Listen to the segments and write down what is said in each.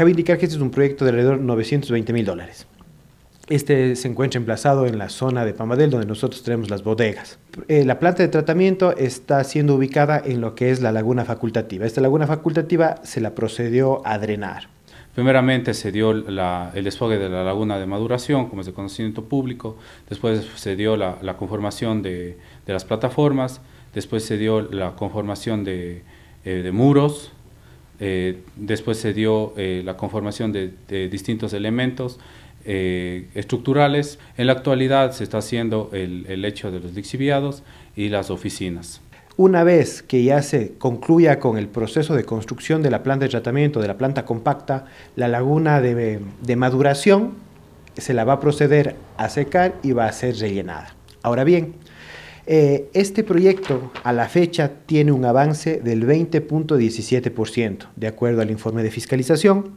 Cabe indicar que este es un proyecto de alrededor de $920.000. Este se encuentra emplazado en la zona de Pambadel, donde nosotros tenemos las bodegas. La planta de tratamiento está siendo ubicada en lo que es la laguna facultativa. Esta laguna facultativa se la procedió a drenar. Primeramente se dio el desfogue de la laguna de maduración, como es de conocimiento público, después se dio la conformación de las plataformas, después se dio la conformación de muros, después se dio la conformación de distintos elementos estructurales. En la actualidad se está haciendo el hecho de los lixiviados y las oficinas. Una vez que ya se concluya con el proceso de construcción de la planta de tratamiento, de la planta compacta, la laguna de maduración se la va a proceder a secar y va a ser rellenada. Ahora bien, este proyecto a la fecha tiene un avance del 20.17%, de acuerdo al informe de fiscalización.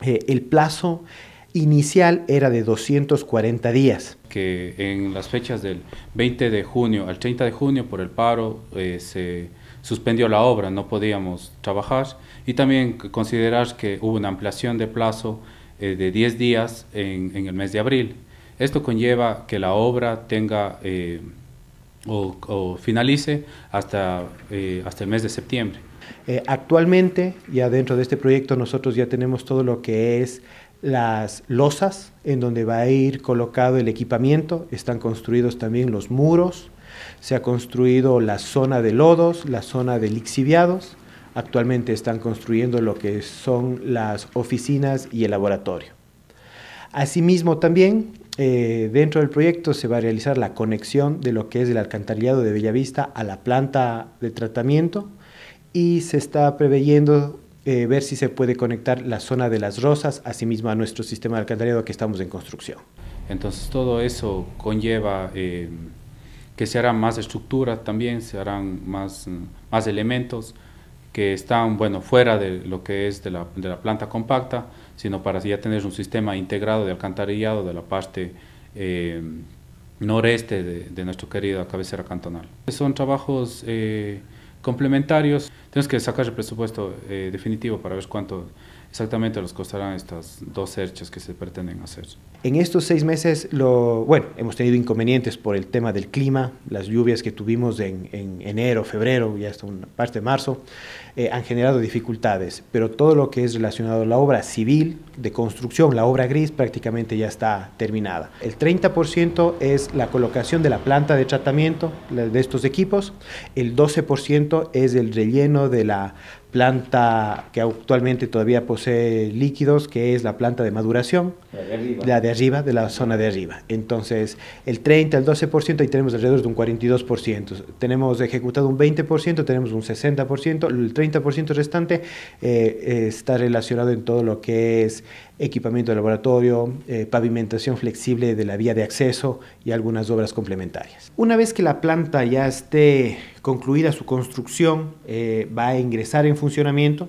El plazo inicial era de 240 días. Que en las fechas del 20 de junio al 30 de junio por el paro se suspendió la obra, no podíamos trabajar, y también considerar que hubo una ampliación de plazo de 10 días en el mes de abril. Esto conlleva que la obra tenga o finalice hasta el mes de septiembre. Actualmente, ya dentro de este proyecto, nosotros ya tenemos todo lo que es las losas, en donde va a ir colocado el equipamiento, están construidos también los muros, se ha construido la zona de lodos, la zona de lixiviados, actualmente están construyendo lo que son las oficinas y el laboratorio. Asimismo también, dentro del proyecto se va a realizar la conexión de lo que es el alcantarillado de Bellavista a la planta de tratamiento, y se está preveyendo ver si se puede conectar la zona de las Rosas, asimismo a nuestro sistema de alcantarillado que estamos en construcción. Entonces todo eso conlleva que se hará más estructura también, se harán más elementos que están, bueno, fuera de lo que es de la planta compacta, sino para ya tener un sistema integrado de alcantarillado de la parte noreste de nuestra querida cabecera cantonal. Son trabajos complementarios. Tenemos que sacar el presupuesto definitivo para ver cuánto exactamente nos costarán estas dos cerchas que se pretenden hacer. En estos 6 meses, hemos tenido inconvenientes por el tema del clima, las lluvias que tuvimos en enero, febrero y hasta una parte de marzo, han generado dificultades, pero todo lo que es relacionado a la obra civil de construcción, la obra gris, prácticamente ya está terminada. El 30% es la colocación de la planta de tratamiento de estos equipos, el 12% es el relleno de la planta que actualmente todavía posee líquidos, que es la planta de maduración, la de arriba, de la zona de arriba. Entonces, el 30, el 12%, y tenemos alrededor de un 42%. Tenemos ejecutado un 20%, tenemos un 60%, el 30% restante está relacionado en todo lo que es equipamiento de laboratorio, pavimentación flexible de la vía de acceso y algunas obras complementarias. Una vez que la planta ya esté concluida su construcción, va a ingresar en funcionamiento.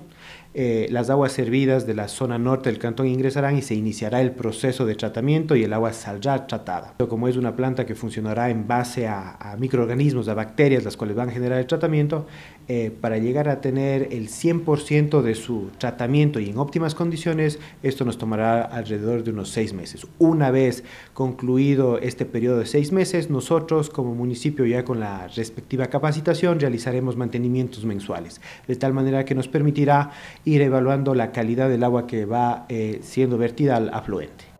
Las aguas hervidas de la zona norte del cantón ingresarán y se iniciará el proceso de tratamiento y el agua saldrá tratada. Como es una planta que funcionará en base a microorganismos, a bacterias, las cuales van a generar el tratamiento, para llegar a tener el 100% de su tratamiento y en óptimas condiciones, esto nos tomará alrededor de unos 6 meses. Una vez concluido este periodo de 6 meses, nosotros como municipio, ya con la respectiva capacitación, realizaremos mantenimientos mensuales, de tal manera que nos permitirá ir evaluando la calidad del agua que va siendo vertida al afluente.